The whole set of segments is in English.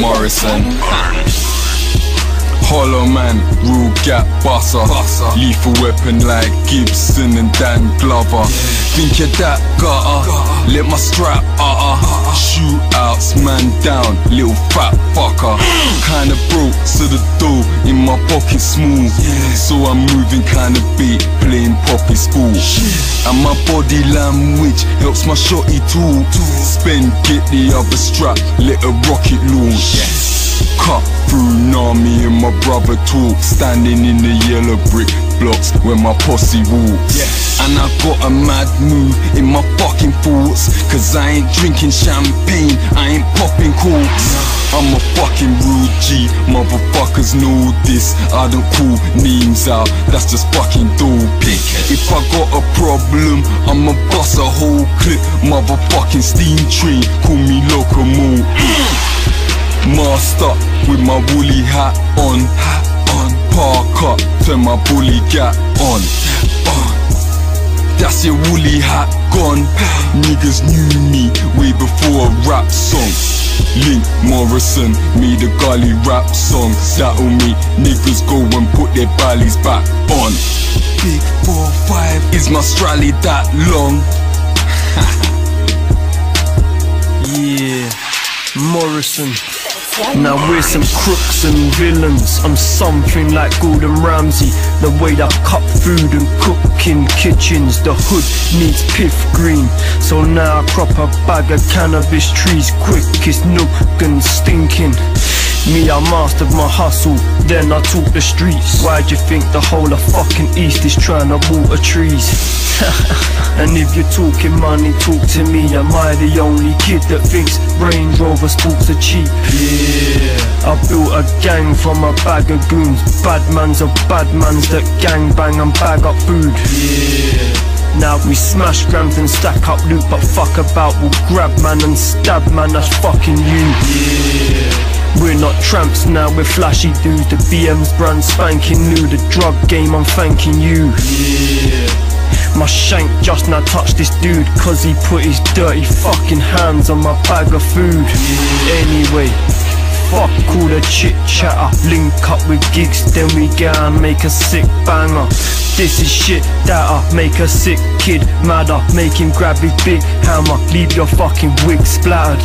Morrisson. Hollow man, rule gap buster. Lethal weapon like Gibson and Dan Glover. Think you're that gutter, let my strap shootouts man down, little fat fucker. Kinda broke, so the dough in my pocket smooth. So I'm moving kinda beat, playing poppy school. And my body language helps my shotty too. Spend, get the other strap, let a rocket launch. Cut through Nami and my brother talk, standing in the yellow brick blocks where my posse walks. And I got a mad mood in my fucking thoughts, cause I ain't drinking champagne, I ain't popping corks. I'm a fucking rude G, motherfuckers know this. I don't call names out, that's just fucking dopey. If I got a problem, I'ma bust a whole clip. Motherfucking steam train, call me locomotive. Masked up with my woolly hat on, park up, turn my bully gap on. That's your woolly hat gone. Niggas knew me way before a rap song. Link Morrisson made a gully rap song. That'll make niggas go and put their bellies back on. Big 4-5 is my strally that long. Yeah, Morrisson. Now we're some crooks and villains. I'm something like Gordon Ramsay. The way I cut food and cook in kitchens. The hood needs piff green, so now I crop a bag of cannabis trees quick. It's nook and stinking. Me, I mastered my hustle, then I took the streets. Why do you think the whole of fucking East is trying to water trees? And if you're talking money, talk to me. Am I the only kid that thinks Range Rover sports are cheap? Yeah, I built a gang from a bag of goons. Badmans of badmans that gangbang and bag up food. Yeah. Now we smash grams and stack up loot, but fuck about, we'll grab man and stab man, that's fucking you. Yeah. We're not tramps now, we're flashy dudes. The BM's brand spanking new, the drug game, I'm thanking you. Yeah. My shank just now touched this dude, cause he put his dirty fucking hands on my bag of food. Yeah. Anyway, fuck all the chit chatter. Link up with gigs, then we go and make a sick banger. This is shit that'll make a sick kid madder. Make him grab his big hammer, leave your fucking wig splattered.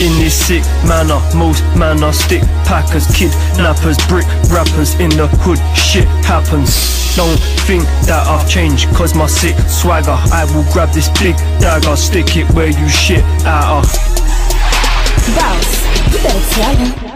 In this sick manner, most men are stick packers, kidnappers, brick rappers. In the hood, shit happens. Don't think that I've changed, cause my sick swagger. I will grab this big dagger, stick it where you shit at her. Bounce,